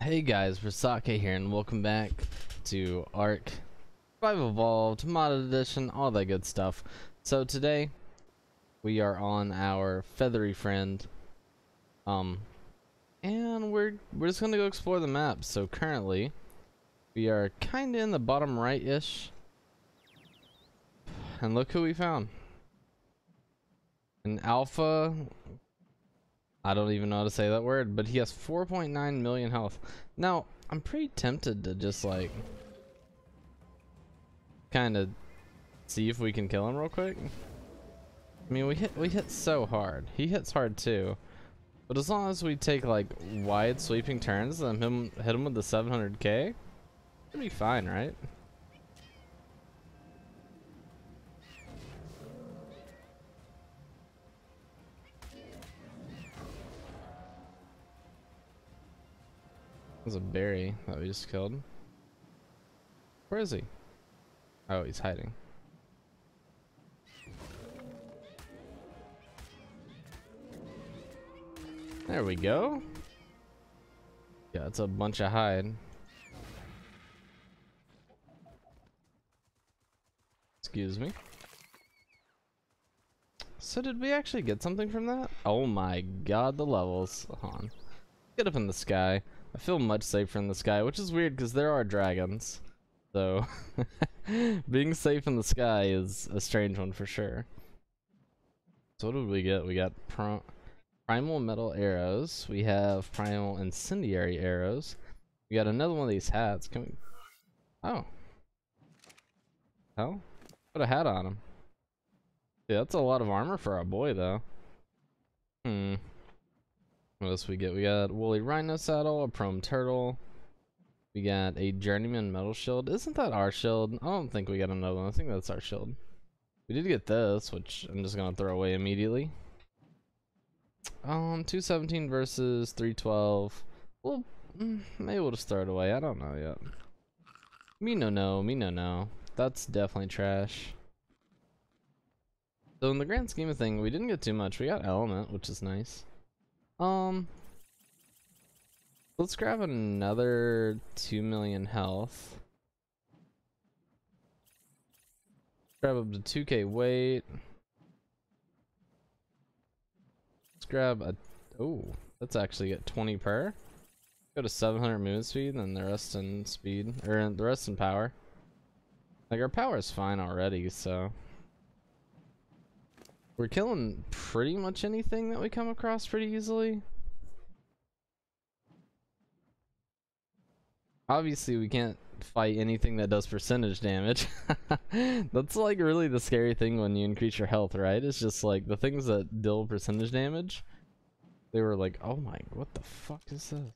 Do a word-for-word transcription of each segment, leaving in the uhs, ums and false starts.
Hey guys, Burrsake here, and welcome back to Ark, Survival Evolved, Modded Edition, all that good stuff. So today, we are on our feathery friend, um, and we're we're just gonna go explore the map. So currently, we are kind of in the bottom right-ish, and look who we found. An alpha. I don't even know how to say that word, but he has four point nine million health. Now, I'm pretty tempted to just like kind of see if we can kill him real quick. I mean, we hit we hit so hard. He hits hard too. But as long as we take like wide sweeping turns and him hit him with the seven hundred K, it'll be fine, right? There's a berry that we just killed. Where is he? Oh, he's hiding. There we go. Yeah, it's a bunch of hide. Excuse me. So did we actually get something from that? Oh my god, the levels. Hold on. Get up in the sky. I feel much safer in the sky, which is weird because there are dragons. So, being safe in the sky is a strange one for sure. So what did we get? We got pr Primal Metal Arrows. We have Primal Incendiary Arrows. We got another one of these hats. Can we... Oh. Hell? Put a hat on him. Yeah, that's a lot of armor for our boy, though. Hmm. What else we get? We got Woolly Rhino Saddle, a Prome Turtle. We got a Journeyman Metal Shield. Isn't that our shield? I don't think we got another one. I think that's our shield. We did get this, which I'm just going to throw away immediately. Um, two seventeen versus three twelve. Well, maybe we'll just throw it away. I don't know yet. Me no no. Me no no. That's definitely trash. So in the grand scheme of things, we didn't get too much. We got Element, which is nice. Um, let's grab another two million health. Grab up to two K weight. Let's grab a, oh, let's actually get twenty per. Go to seven hundred movement speed and the rest in speed, or the rest in power. Like our power is fine already, so. We're killing pretty much anything that we come across pretty easily. Obviously, we can't fight anything that does percentage damage. That's like really the scary thing when you increase your health, right? It's just like the things that deal percentage damage. They were like, oh my, what the fuck is this?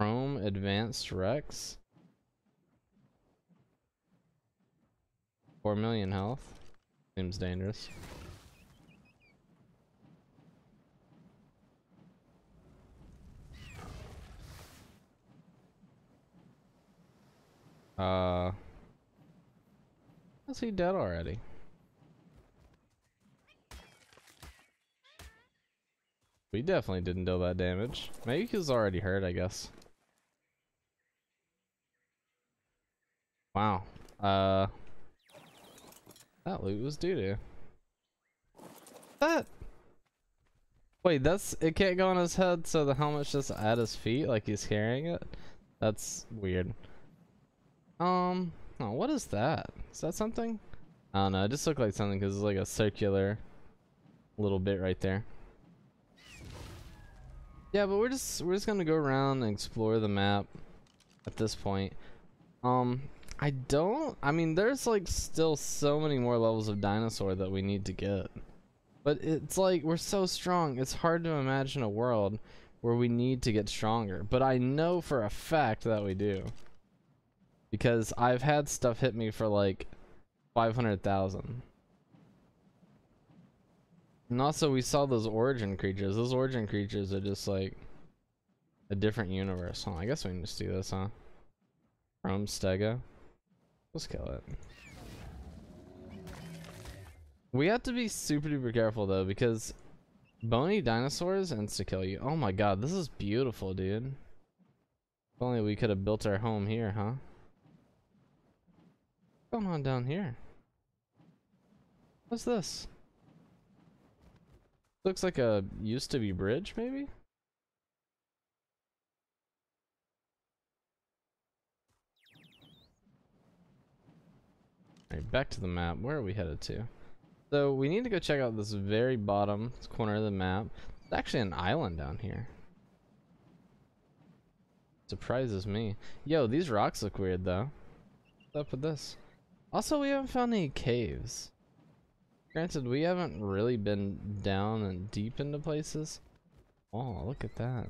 Chrome Advanced Rex. four million health. Seems dangerous. Uh, is he dead already? We definitely didn't deal that damage. Maybe he was already hurt, I guess. Wow. Uh. That loot was doo-doo. That... Wait, that's... It can't go on his head, so the helmet's just at his feet, like he's carrying it? That's weird. Um... Oh, what is that? Is that something? I don't know, it just looked like something, because it's like a circular little bit right there. Yeah, but we're just... We're just gonna go around and explore the map at this point. Um... I don't, I mean, there's like still so many more levels of dinosaur that we need to get. But it's like, we're so strong, it's hard to imagine a world where we need to get stronger. But I know for a fact that we do. Because I've had stuff hit me for like five hundred thousand. And also we saw those origin creatures. Those origin creatures are just like a different universe. Huh, I guess we can just do this, huh? Chrome Stego. Let's kill it. We have to be super duper careful though, because Bony dinosaurs and to kill you. Oh my god, this is beautiful, dude. If only we could have built our home here, huh? What's going on down here? What's this? Looks like a used to be bridge, maybe? Alright, back to the map. Where are we headed to? So we need to go check out this very bottom corner of the map. It's actually an island down here. Surprises me. Yo, these rocks look weird though. What's up with this? Also, we haven't found any caves. Granted, we haven't really been down and deep into places. Oh, look at that.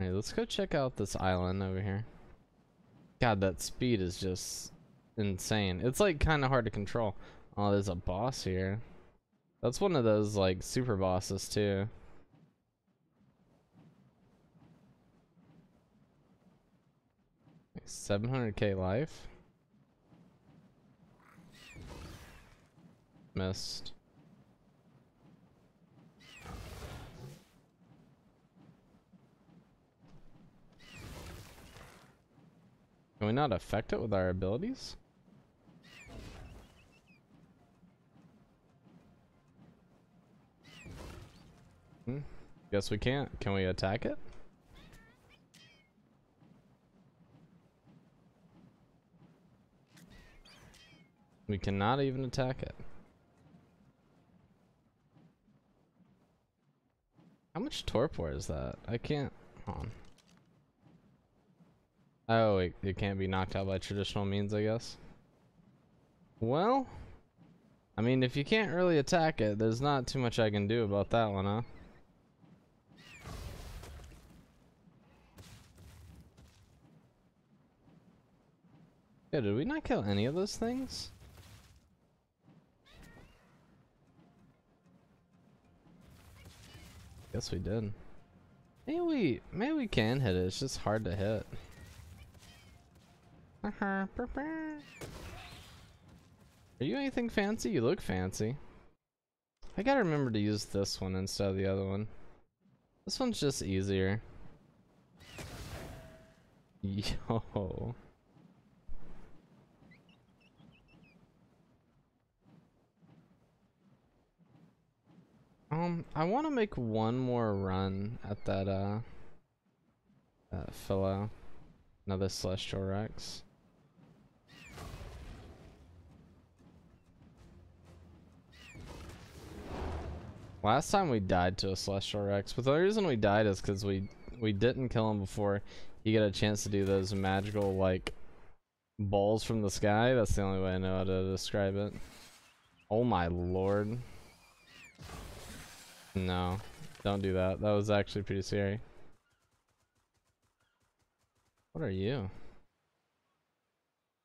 Let's go check out this island over here. God, that speed is just insane. It's like kind of hard to control. Oh, there's a boss here. That's one of those like super bosses too. Like seven hundred K life. Missed. Can we not affect it with our abilities? Hmm. Guess we can't. Can we attack it? We cannot even attack it. How much torpor is that? I can't. Hold on. Oh, it, it can't be knocked out by traditional means, I guess. Well, I mean, if you can't really attack it, there's not too much I can do about that one, huh? Yeah, did we not kill any of those things? Guess we did. Maybe we, maybe we can hit it, it's just hard to hit. Uh-huh. Are you anything fancy? You look fancy. I gotta remember to use this one instead of the other one. This one's just easier. Yo. Um, I want to make one more run at that, uh, that fellow. Another Celestial Rex. Last time we died to a Celestial Rex, but the reason we died is because we we didn't kill him before he got a chance to do those magical like balls from the sky. That's the only way I know how to describe it. Oh my lord! No, don't do that. That was actually pretty scary. What are you?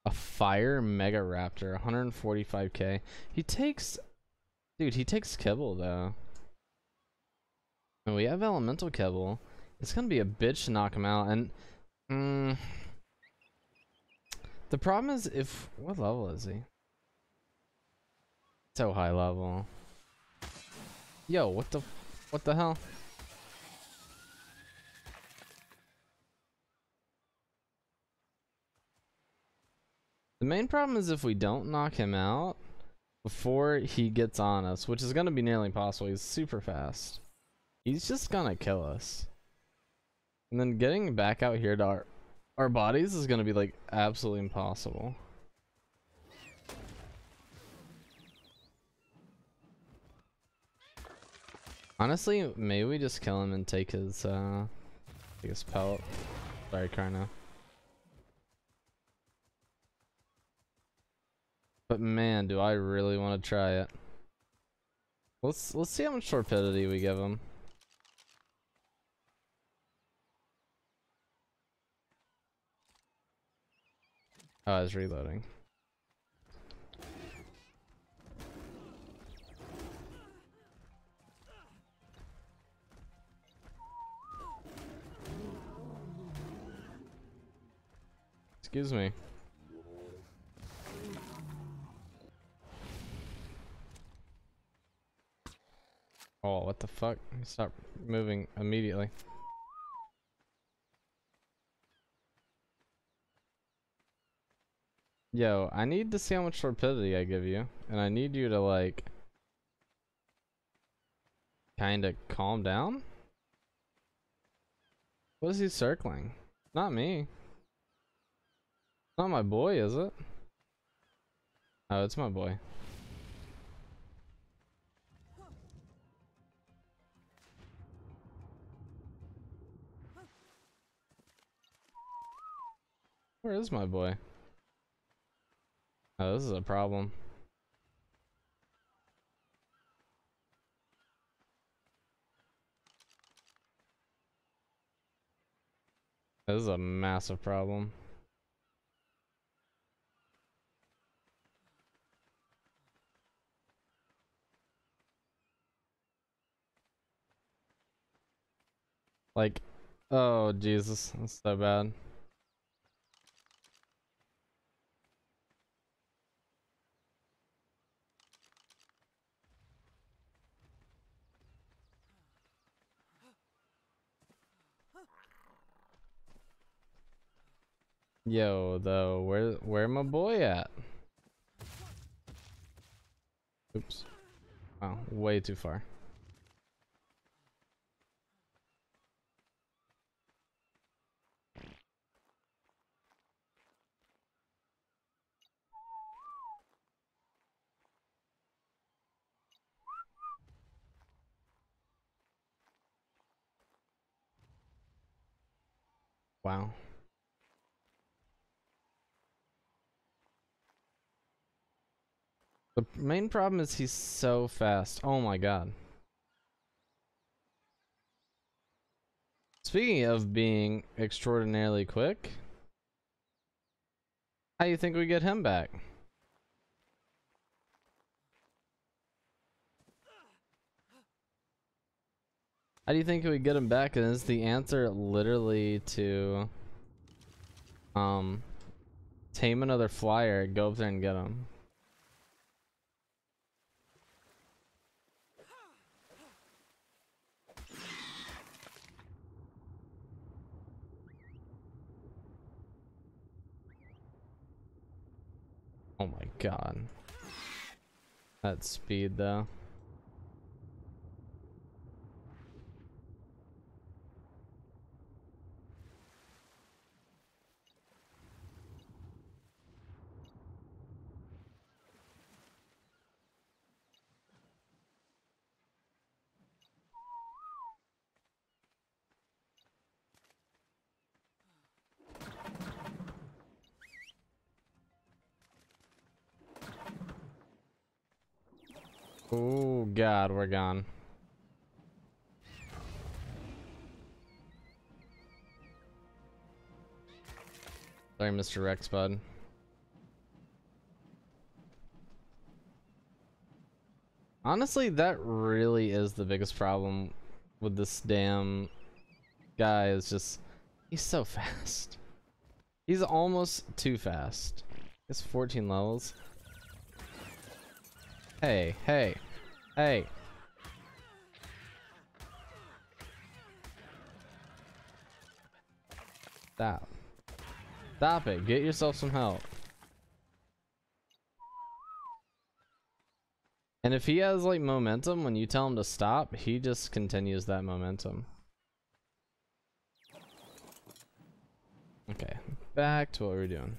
A Fire Mega Raptor, one forty-five K. He takes, dude, he takes Kibble though. And we have Elemental Kibble. It's gonna be a bitch to knock him out. And mm, the problem is, if what level is he? So high level. Yo, what the, what the hell? The main problem is if we don't knock him out before he gets on us, which is going to be nearly impossible. He's super fast. He's just going to kill us. And then getting back out here to our, our bodies is going to be like absolutely impossible. Honestly, maybe we just kill him and take his, uh, take his pellet. Sorry, Karna. But man, do I really want to try it. Let's let's see how much torpidity we give him. Oh, I was reloading. Excuse me. Oh, what the fuck? Stop moving immediately. Yo, I need to see how much torpidity I give you, and I need you to, like, kinda calm down? What is he circling? Not me. Not my boy, is it? Oh, it's my boy. Where is my boy? Oh, this is a problem. This is a massive problem. Like, oh Jesus, that's so bad. Yo, though, where where my boy at? Oops. Oh, way too far. Wow. The main problem is he's so fast. Oh my god. Speaking of being extraordinarily quick, how do you think we get him back? How do you think we get him back? And is the answer literally to um, tame another flyer, go up there and get him? Oh my god. That speed though. Oh god, we're gone. Sorry, Mister Rex, bud. Honestly, that really is the biggest problem with this damn guy, is just he's so fast. He's almost too fast. It's fourteen levels. Hey, hey, hey. Stop. Stop it. Get yourself some help. And if he has like momentum, when you tell him to stop, he just continues that momentum. Okay, back to what we're doing.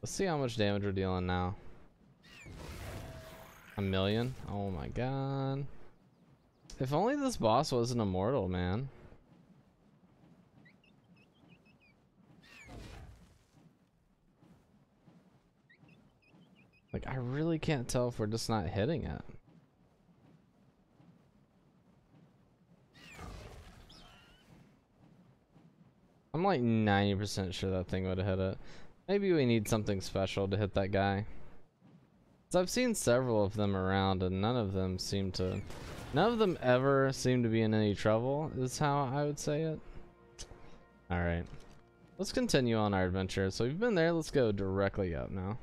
Let's see how much damage we're dealing now. A million? Oh my god. If only this boss wasn't immortal, man. Like, I really can't tell if we're just not hitting it. I'm like ninety percent sure that thing would have hit it. Maybe we need something special to hit that guy. So I've seen several of them around and none of them seem to none of them ever seem to be in any trouble is how I would say it. Alright. Let's continue on our adventure. So we've been there. Let's go directly up now.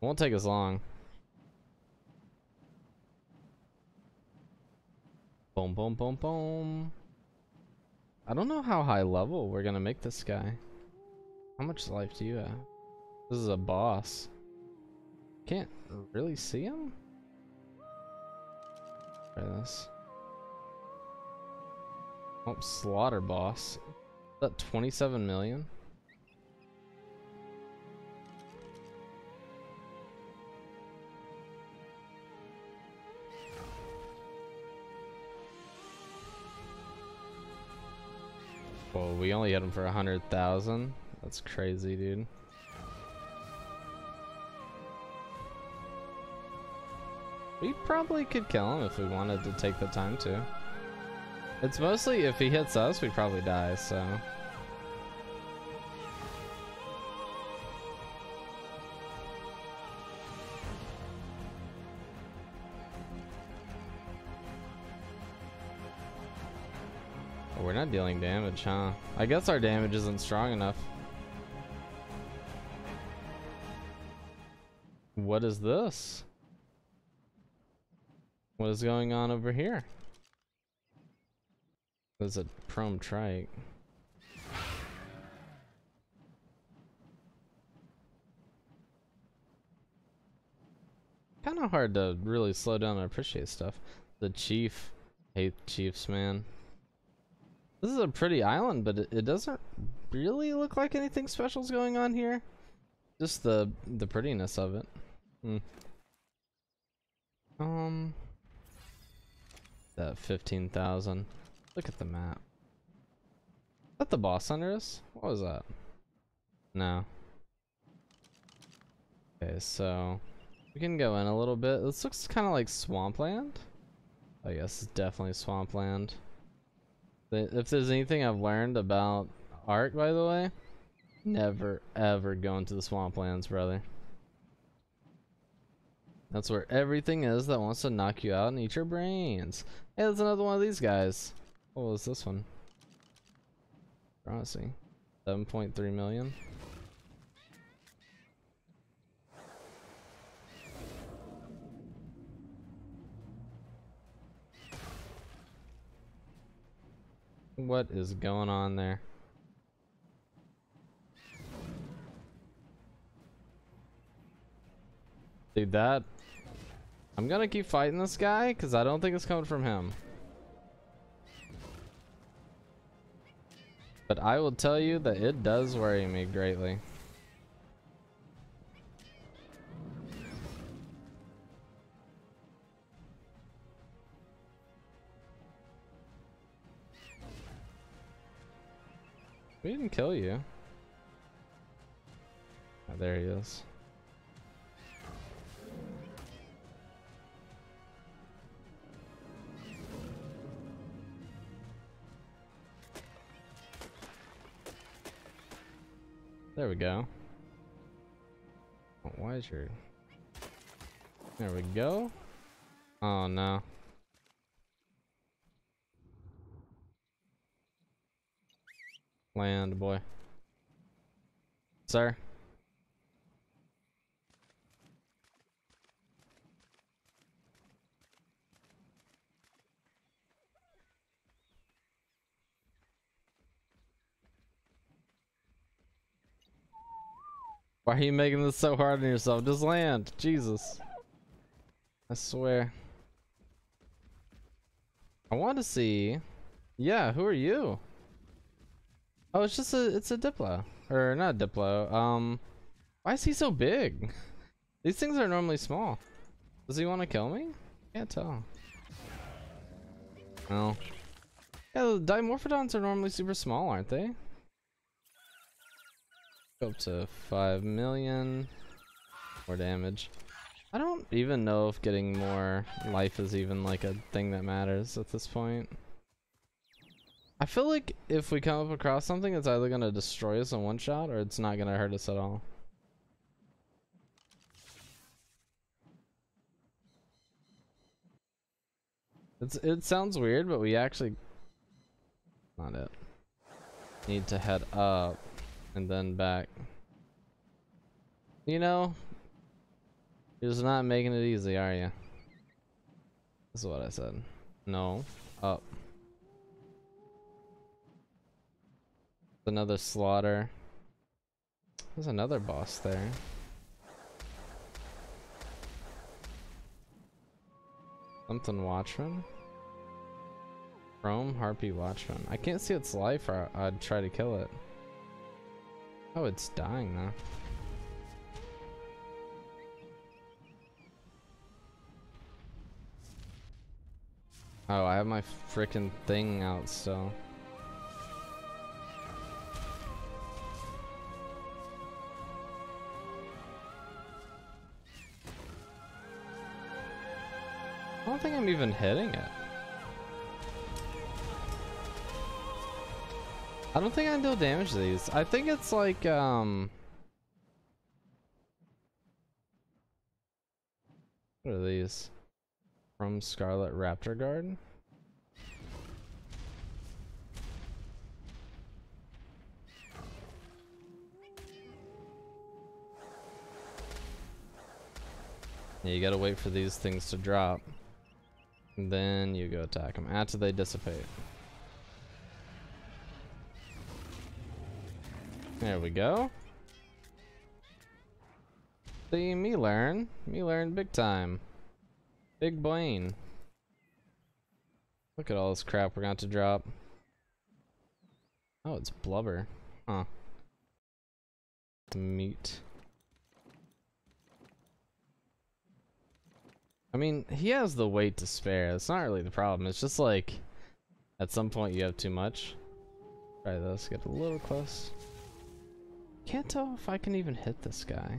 It won't take us long. Boom, boom, boom, boom. I don't know how high level we're gonna make this guy. How much life do you have? This is a boss. Can't really see him? Try this. Oh, slaughter boss. Is that twenty-seven million? Whoa, we only hit him for a hundred thousand. That's crazy, dude. We probably could kill him if we wanted to take the time to. It's mostly if he hits us, we probably die, so. We're not dealing damage, huh? I guess our damage isn't strong enough. What is this? What is going on over here? There's a Chrome Trike. Kind of hard to really slow down and appreciate stuff. The chief. I hate chiefs, man. This is a pretty island, but it, it doesn't really look like anything special's going on here. Just the the prettiness of it. Mm. Um, that fifteen thousand. Look at the map. Is that the boss under us? What was that? No. Okay, so we can go in a little bit. This looks kind of like swampland. I guess it's definitely swampland. If there's anything I've learned about Ark, by the way, never ever go into the swamplands, brother. That's where everything is that wants to knock you out and eat your brains. Hey, there's another one of these guys. What was this one? Promising. seven point three million. What is going on there? Dude, that... I'm gonna keep fighting this guy, because I don't think it's coming from him. But I will tell you that it does worry me greatly. We didn't kill you. Oh, there he is. There we go. Oh, why is your... There we go. Oh, no. Land, boy. Sir. Why are you making this so hard on yourself? Just land. Jesus. I swear. I want to see. Yeah, who are you? Oh, it's just a, it's a Diplo. Or not a Diplo. Um, why is he so big? These things are normally small. Does he want to kill me? Can't tell. No. Yeah, the Dimorphodons are normally super small, aren't they? Go up to five million. More damage. I don't even know if getting more life is even like a thing that matters at this point. I feel like if we come up across something, it's either going to destroy us in one shot or it's not going to hurt us at all. It's, it sounds weird, but we actually... Not it. Need to head up. and then back. You know, you're just not making it easy, are you? That's what I said. No, up. Another slaughter. There's another boss there. Something Watchman? Chrome Harpy Watchman. I can't see its life, or I'd try to kill it. Oh, it's dying now. Oh, I have my frickin' thing out still. I don't think I'm even hitting it. I don't think I can deal damage to these. I think it's like, um... what are these? From Scarlet Raptor Garden? Yeah, you gotta wait for these things to drop. And then you go attack them after they dissipate. There we go. See, me learn. Me learn big time. Big Blaine. Look at all this crap we're going to drop. Oh, it's blubber. Huh. Meat. I mean, he has the weight to spare. That's not really the problem. It's just like, at some point you have too much. Try this, get a little close. Can't tell if I can even hit this guy.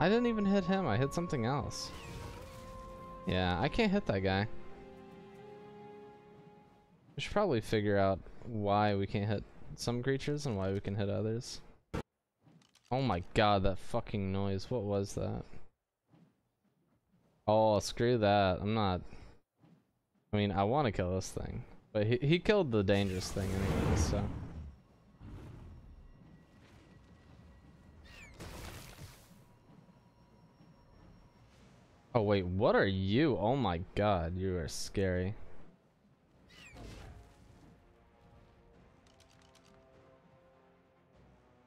I didn't even hit him, I hit something else. Yeah, I can't hit that guy. We should probably figure out why we can't hit some creatures and why we can hit others. Oh my god, that fucking noise. What was that? Oh, screw that. I'm not... I mean, I want to kill this thing. But he, he killed the dangerous thing anyway, so... oh wait, what are you? Oh my god, you are scary.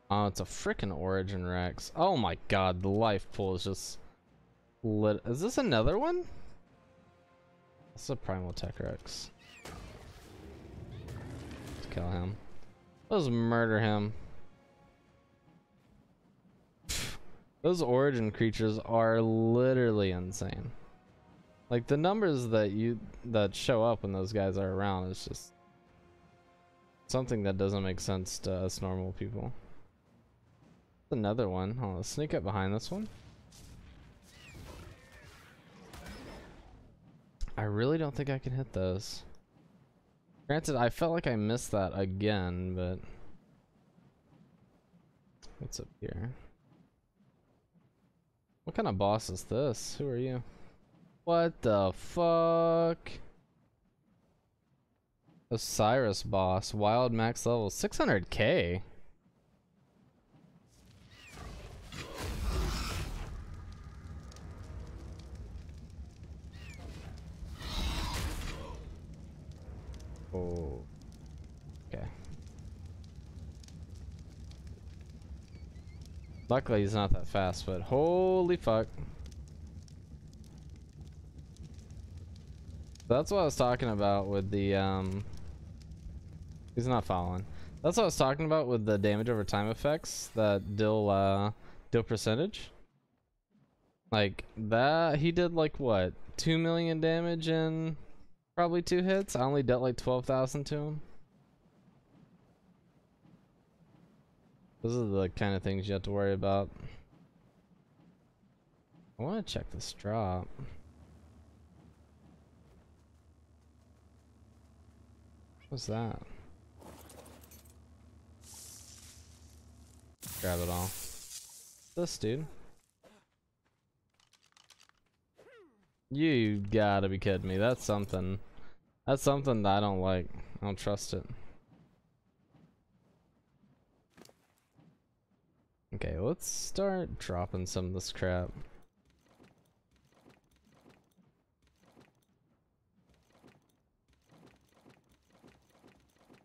Oh, it's a frickin' Origin Rex. Oh my god, the life pool is just lit. Is this another one? It's a Primal Tech Rex. Let's kill him. Let's murder him. Pfft. Those Origin creatures are literally insane. Like the numbers that you that show up when those guys are around is just something that doesn't make sense to us normal people. Another one. Oh, let's sneak up behind this one. I really don't think I can hit those. Granted, I felt like I missed that again, but... what's up here? What kind of boss is this? Who are you? What the fuck? Osiris boss. Wild max level. six hundred K? Okay. Luckily he's not that fast, but holy fuck. That's what I was talking about with the um he's not following. That's what I was talking about with the damage over time effects that deal uh deal percentage. Like that he did like what, two million damage in probably two hits. I only dealt like twelve thousand to him. Those are the kind of things you have to worry about. I want to check this drop. What's that? Grab it all. This dude. You gotta be kidding me. That's something. That's something that I don't like. I'll trust it. Okay, let's start dropping some of this crap.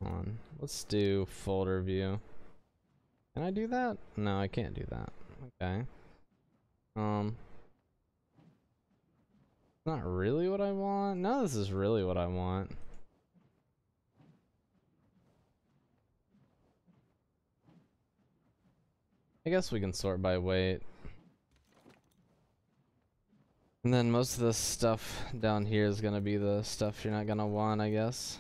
Come on, let's do folder view. Can I do that? No, I can't do that. Okay. Um. Not really what I want. No, this is really what I want. I guess we can sort by weight. And then most of this stuff down here is gonna be the stuff you're not gonna want, I guess.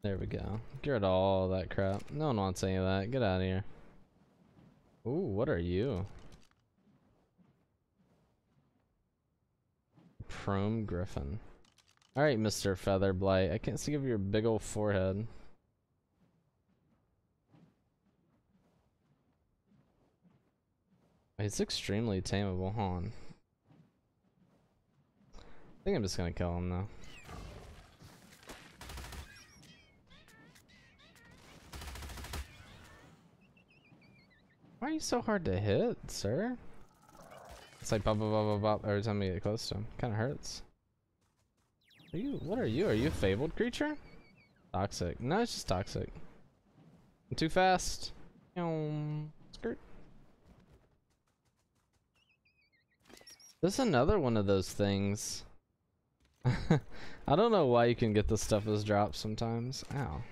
There we go. Get rid of all that crap. No one wants any of that. Get out of here. Ooh, what are you? Prome Griffin. Alright, Mister Feather Blight. I can't see of your big old forehead. It's extremely tameable, hold on. I think I'm just gonna kill him though. Why are you so hard to hit, sir? It's like bop bop bop bop bop every time we get close to him. Kinda hurts. Are you, what are you? Are you a fabled creature? Toxic. No, it's just toxic. I'm too fast. Um, skirt. This is another one of those things. I don't know why you can get this stuff as drops sometimes. Ow.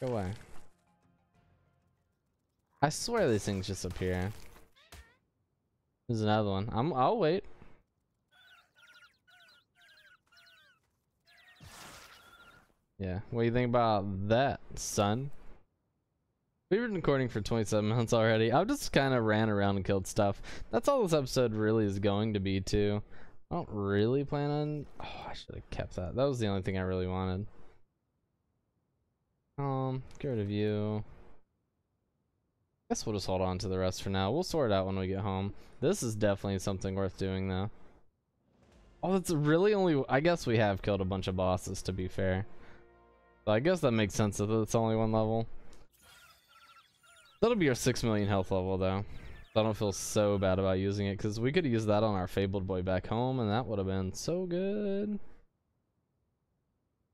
Go away. I swear these things just appear. There's another one. I'm, I'll wait. Yeah, what do you think about that, son? We've been recording for twenty-seven minutes already. I've just kind of ran around and killed stuff. That's all this episode really is going to be, too. I don't really plan on... Oh, I should have kept that. That was the only thing I really wanted. Um, get rid of you. I guess we'll just hold on to the rest for now. We'll sort it out when we get home. This is definitely something worth doing, though. Oh, that's really only... I guess we have killed a bunch of bosses, to be fair. So I guess that makes sense that it's only one level. That'll be our six million health level, though. So I don't feel so bad about using it, because we could use that on our fabled boy back home, and that would have been so good.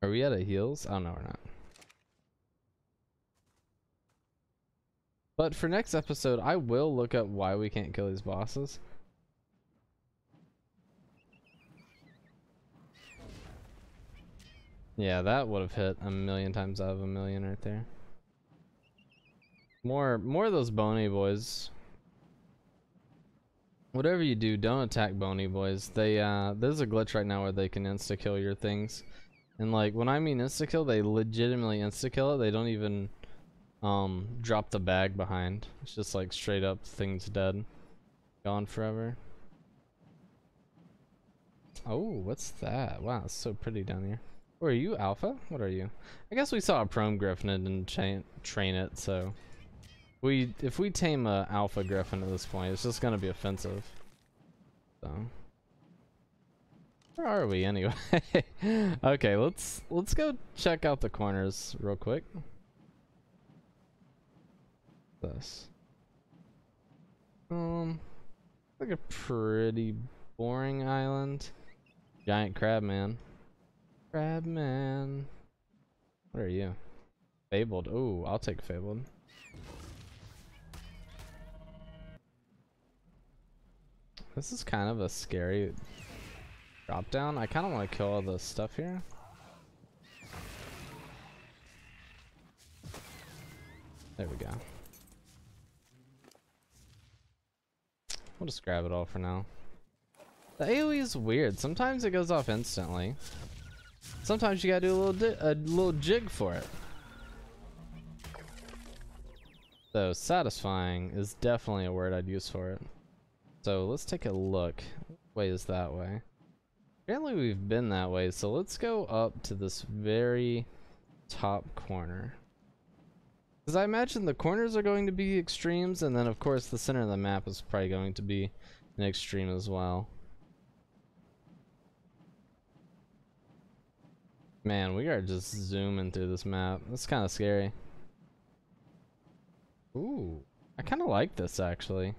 Are we out of heals? Oh, no, we're not. But for next episode, I will look up why we can't kill these bosses. Yeah, that would have hit a million times out of a million right there. More, more of those bony boys. Whatever you do, don't attack bony boys. They, uh, there's a glitch right now where they can insta kill your things, and like when I mean insta kill, they legitimately insta kill it. They don't even, um, drop the bag behind. It's just like straight up things dead, gone forever. Oh, what's that? Wow, it's so pretty down here. Or are you alpha? What are you? I guess we saw a Prome Griffin and didn't train, train it, so we if we tame a alpha Griffin at this point, it's just gonna be offensive. So where are we anyway? Okay, let's let's go check out the corners real quick. This um like a pretty boring island. Giant crab man. Crab man. What are you? Fabled. Ooh, I'll take fabled. This is kind of a scary drop down. I kind of want to kill all this stuff here. There we go. We'll just grab it all for now. The AoE is weird. Sometimes it goes off instantly. Sometimes you gotta do a little di a little jig for it. So satisfying is definitely a word I'd use for it. So let's take a look. What way is that way? Apparently we've been that way, so let's go up to this very top corner. Because I imagine the corners are going to be extremes, and then of course the center of the map is probably going to be next stream as well. Man, we are just zooming through this map. That's kind of scary. Ooh, I kind of like this actually.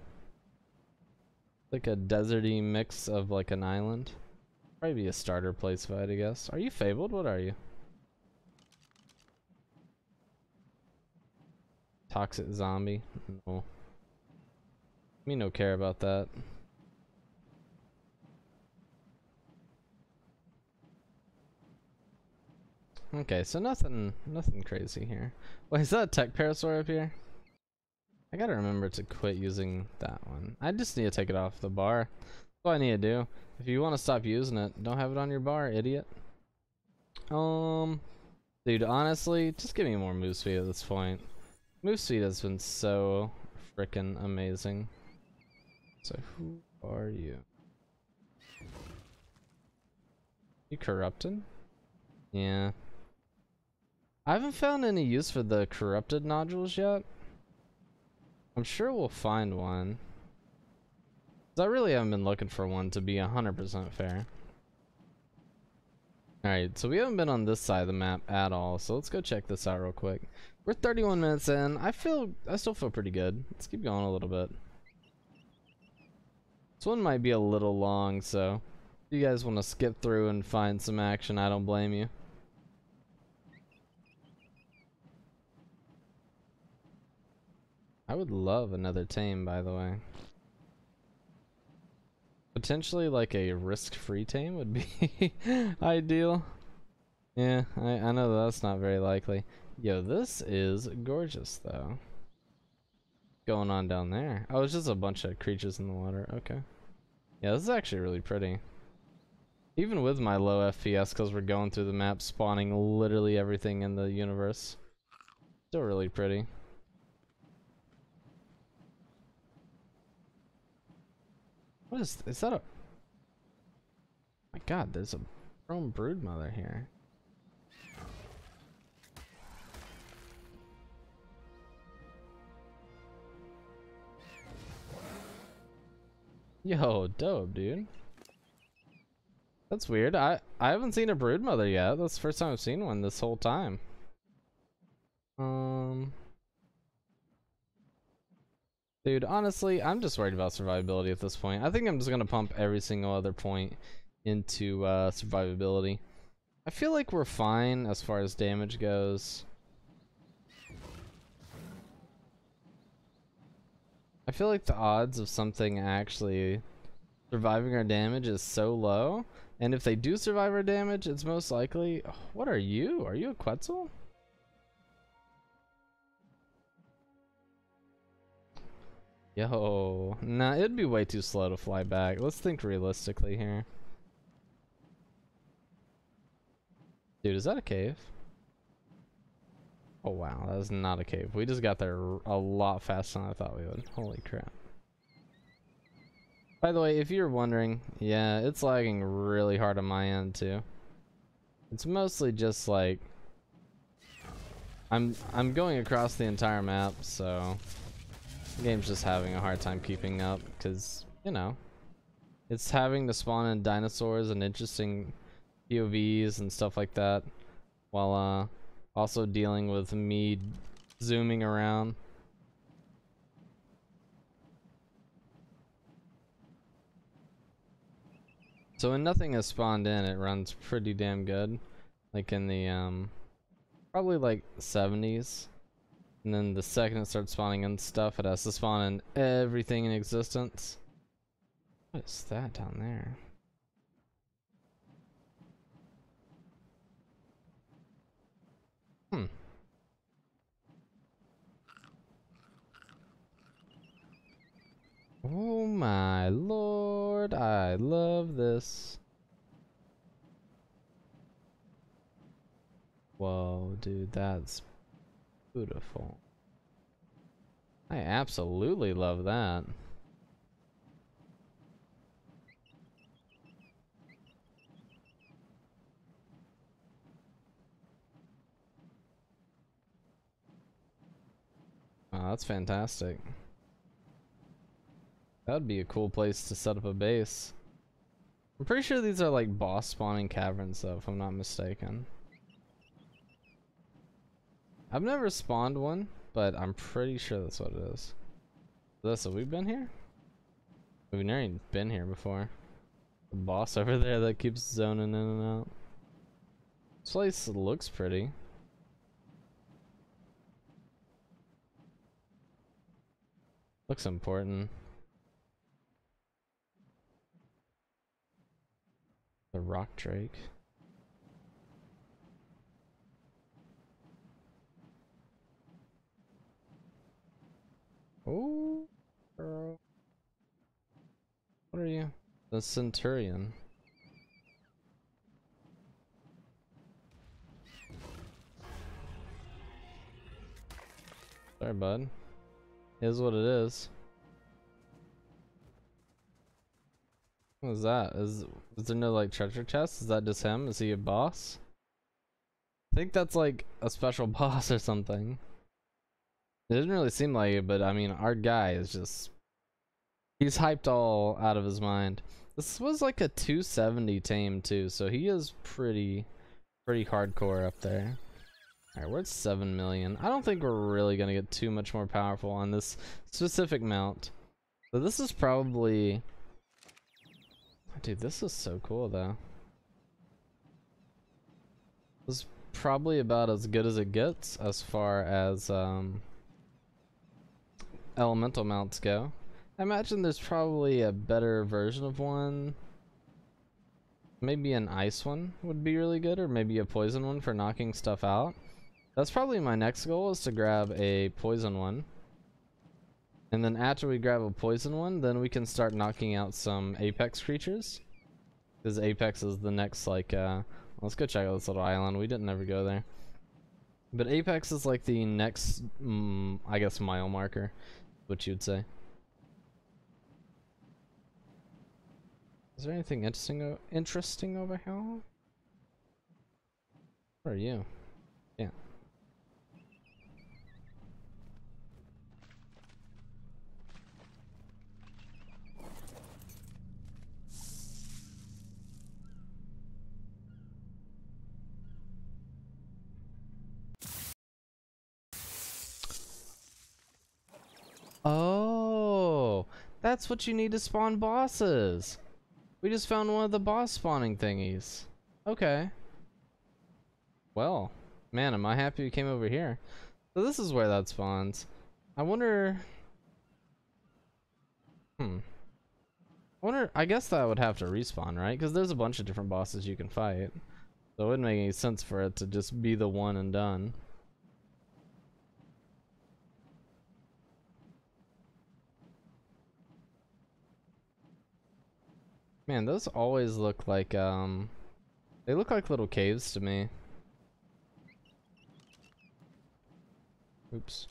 Like a deserty mix of like an island. Probably be a starter place fight, I guess. Are you fabled? What are you? Toxic zombie? No. Me no care about that. Okay, so nothing nothing crazy here. Wait, is that a tech parasaur up here? I gotta remember to quit using that one. I just need to take it off the bar. That's what I need to do. If you want to stop using it, don't have it on your bar, idiot. Um, dude, honestly, just give me more move speed at this point. Move speed has been so freaking amazing. So who are you? You corrupted? Yeah. I haven't found any use for the corrupted nodules yet. I'm sure we'll find one. I really haven't been looking for one, to be one hundred percent fair. Alright, so we haven't been on this side of the map at all, so let's go check this out real quick. We're thirty-one minutes in. I feel, I still feel pretty good. Let's keep going a little bit. This one might be a little long, so if you guys want to skip through and find some action, I don't blame you. I would love another tame, by the way. Potentially like a risk-free tame would be ideal. Yeah, I, I know that's not very likely. Yo, this is gorgeous though. Going on down there. Oh, it's just a bunch of creatures in the water. Okay. Yeah, this is actually really pretty. Even with my low F P S, because we're going through the map, spawning literally everything in the universe. Still really pretty. What is, is that a, oh my god, there's a Prome Broodmother here. Yo, dope, dude. That's weird. I, I haven't seen a Broodmother yet. That's the first time I've seen one this whole time. Um... Dude, honestly, I'm just worried about survivability at this point. I think I'm just going to pump every single other point into uh, survivability. I feel like we're fine as far as damage goes. I feel like the odds of something actually surviving our damage is so low. And if they do survive our damage, it's most likely... What are you? Are you a Quetzal? Yo, nah, it'd be way too slow to fly back. Let's think realistically here. Dude, is that a cave? Oh wow, that is not a cave. We just got there a lot faster than I thought we would. Holy crap. By the way, if you're wondering, yeah, it's lagging really hard on my end too. It's mostly just like... I'm, I'm going across the entire map, so... The game's just having a hard time keeping up because, you know, it's having to spawn in dinosaurs and interesting P O Vs and stuff like that while uh, also dealing with me zooming around. So when nothing is spawned in, it runs pretty damn good, like in the um, probably like seventies. And then the second it starts spawning in stuff, it has to spawn in everything in existence. What is that down there? Hmm. Oh my lord, I love this. Whoa, dude, that's... beautiful. I absolutely love that. Wow, that's fantastic. That'd be a cool place to set up a base. I'm pretty sure these are like boss spawning caverns though, if I'm not mistaken. I've never spawned one, but I'm pretty sure that's what it is. This, have we been here? We've never even been here before. The boss over there that keeps zoning in and out. This place looks pretty. Looks important. The Rock Drake. Oh, girl. What are you? The Centurion. Sorry, bud. Is what it is. What is that? Is is there no like treasure chest? Is that just him? Is he a boss? I think that's like a special boss or something. It doesn't really seem like it, but I mean, our guy is just, he's hyped all out of his mind. This was like a two seventy tame too, so he is pretty, pretty hardcore up there. Alright, we're at seven million. I don't think we're really going to get too much more powerful on this specific mount. So this is probably, dude, this is so cool though. This is probably about as good as it gets as far as, um... elemental mounts go. I imagine there's probably a better version of one. Maybe an ice one would be really good, or maybe a poison one for knocking stuff out. That's probably my next goal, is to grab a poison one. And then after we grab a poison one, then we can start knocking out some apex creatures. Because apex is the next, like, uh... let's go check out this little island. We didn't ever go there. But apex is like the next, mm, I guess, mile marker, which you'd say. Is there anything interesting interesting over here? Where are you? Yeah. Oh, that's what you need to spawn bosses. We just found one of the boss spawning thingies. Okay. Well, man, am I happy we came over here. So this is where that spawns. I wonder... Hmm. I wonder... I guess that would have to respawn, right? Because there's a bunch of different bosses you can fight. So it wouldn't make any sense for it to just be the one and done. Man, those always look like, um, they look like little caves to me. Oops.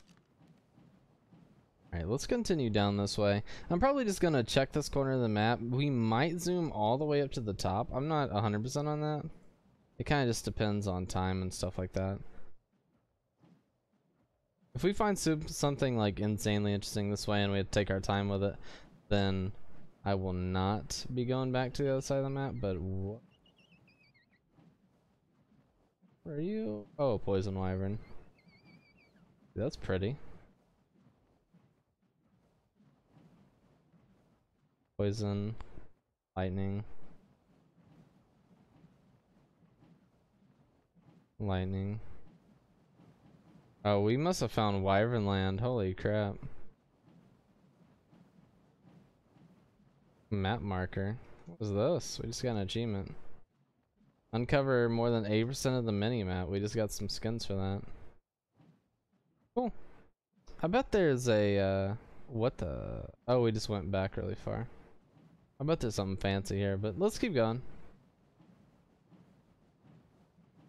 Alright, let's continue down this way. I'm probably just going to check this corner of the map. We might zoom all the way up to the top. I'm not one hundred percent on that. It kind of just depends on time and stuff like that. If we find something, like, insanely interesting this way and we have to take our time with it, then... I will not be going back to the other side of the map, but what? Where are you? Oh, poison wyvern. That's pretty. Poison, lightning, lightning. Oh, we must have found wyvern land. Holy crap. Map marker. What was this? We just got an achievement. Uncover more than eighty percent of the mini-map. We just got some skins for that. Cool. I bet there's a, uh... What the... Oh, we just went back really far. I bet there's something fancy here, but let's keep going.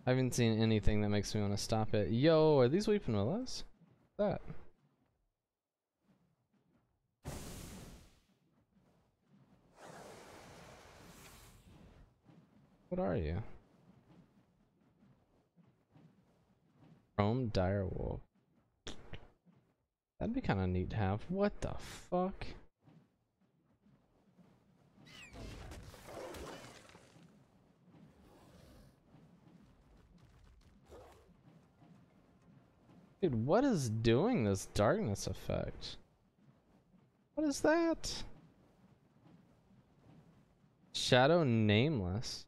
I haven't seen anything that makes me want to stop it. Yo, are these weeping willows? What's that? What are you? Chrome Dire Wolf. That'd be kind of neat to have. What the fuck? Dude, what is doing this darkness effect? What is that? Shadow Nameless.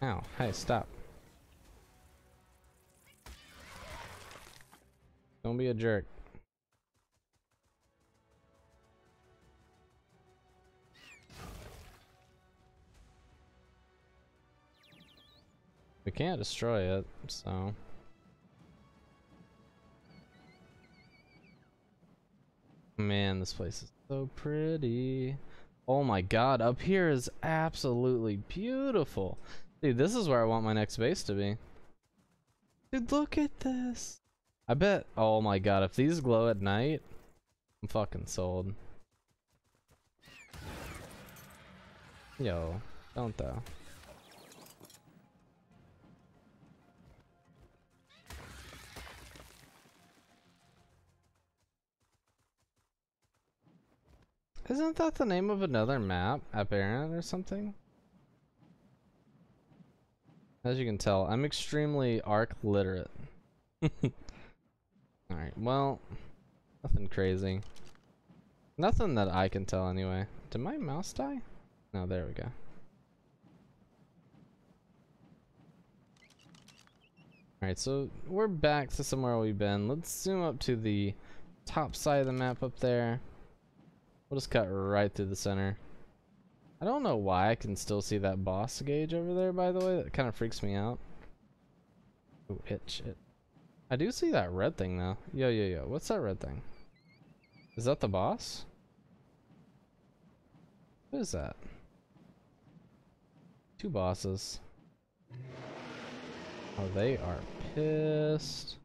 Ow, hey, stop. Don't be a jerk. We can't destroy it, so... Man, this place is so pretty. Oh my god, up here is absolutely beautiful. Dude, this is where I want my next base to be. Dude, look at this. I bet. Oh my god, if these glow at night, I'm fucking sold. Yo, don't though. Isn't that the name of another map, Aberrant or something? As you can tell, I'm extremely Ark literate. Alright, well, nothing crazy. Nothing that I can tell anyway. Did my mouse die? No, there we go. Alright, so we're back to somewhere we've been. Let's zoom up to the top side of the map up there. We'll just cut right through the center. I don't know why I can still see that boss gauge over there, by the way. That kind of freaks me out. Ooh, itch, it. I do see that red thing, though. Yo, yo, yo. What's that red thing? Is that the boss? What is that? Two bosses. Oh, they are pissed.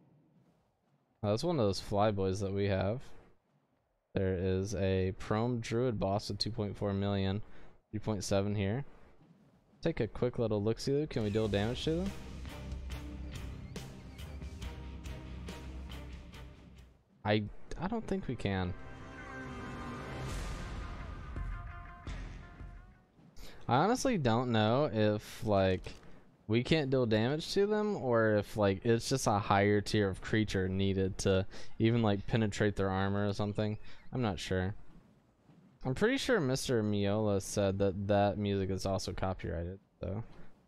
Oh, that's one of those flyboys that we have. There is a Prom druid boss with two point four million. three point seven here. Take a quick little look-see. Can we deal damage to them? I I don't think we can. I honestly don't know if like we can't deal damage to them or if like it's just a higher tier of creature needed to even like penetrate their armor or something. I'm not sure. I'm pretty sure Mister Miola said that that music is also copyrighted, so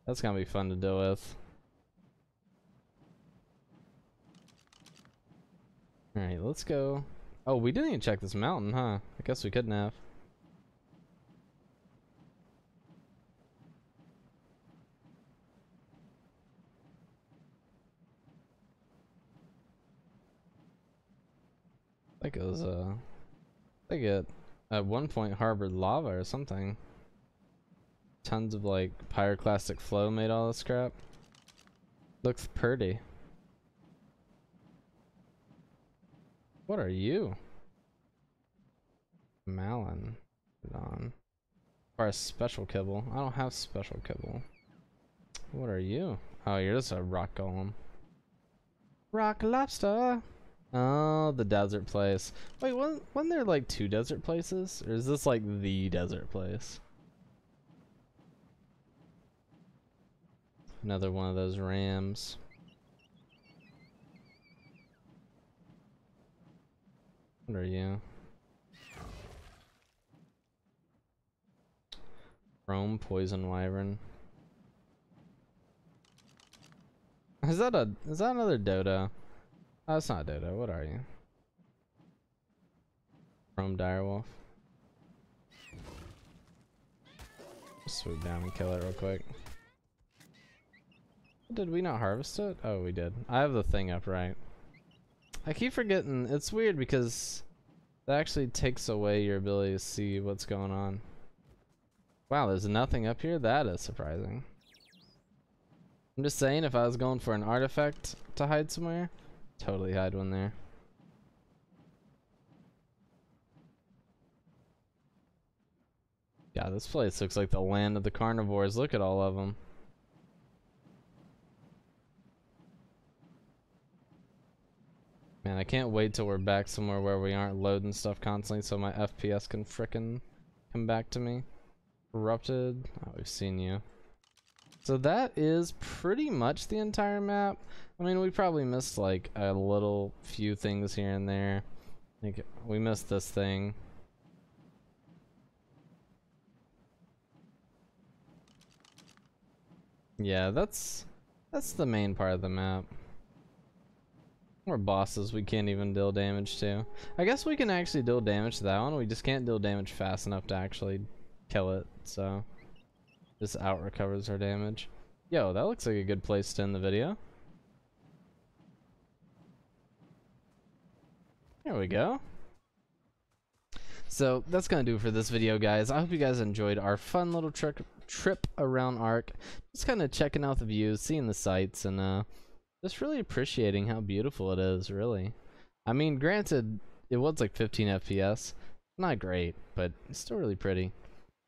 that's gonna be fun to deal with. Alright, let's go. Oh, we didn't even check this mountain, huh? I guess we couldn't have. I think it was, uh... I think it... at one point harbored lava or something. Tons of like pyroclastic flow made all this crap. Looks pretty. What are you? Malin. Put it on. Or a special kibble. I don't have special kibble. What are you? Oh, you're just a rock golem. Rock lobster! Oh, the desert place. Wait, wasn't, wasn't there like two desert places? Or is this like the desert place? Another one of those rams. What are you? Chrome poison wyvern. Is that a is that another dodo? Oh, that's not Dodo. What are you? Chrome Dire Wolf. Swoop down and kill it real quick. Did we not harvest it? Oh, we did. I have the thing up right. I keep forgetting. It's weird because that actually takes away your ability to see what's going on. Wow, there's nothing up here? That is surprising. I'm just saying, if I was going for an artifact to hide somewhere, totally hide one there. Yeah, this place looks like the land of the carnivores. Look at all of them. Man, I can't wait till we're back somewhere where we aren't loading stuff constantly so my F P S can frickin' come back to me. Corrupted. Oh, we've seen you. So that is pretty much the entire map. I mean, we probably missed like a little few things here and there. I think we missed this thing. Yeah, that's that's the main part of the map. Or bosses we can't even deal damage to. I guess we can actually deal damage to that one. We just can't deal damage fast enough to actually kill it, so... This out recovers our damage. Yo, that looks like a good place to end the video. There we go. So that's gonna do it for this video, guys. I hope you guys enjoyed our fun little trip trip around Ark. Just kind of checking out the views, seeing the sights, and uh, just really appreciating how beautiful it is. Really, I mean, granted, it was like fifteen F P S, not great, but it's still really pretty.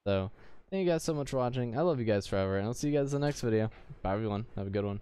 So. Thank you guys so much for watching. I love you guys forever, and I'll see you guys in the next video. Bye, everyone. Have a good one.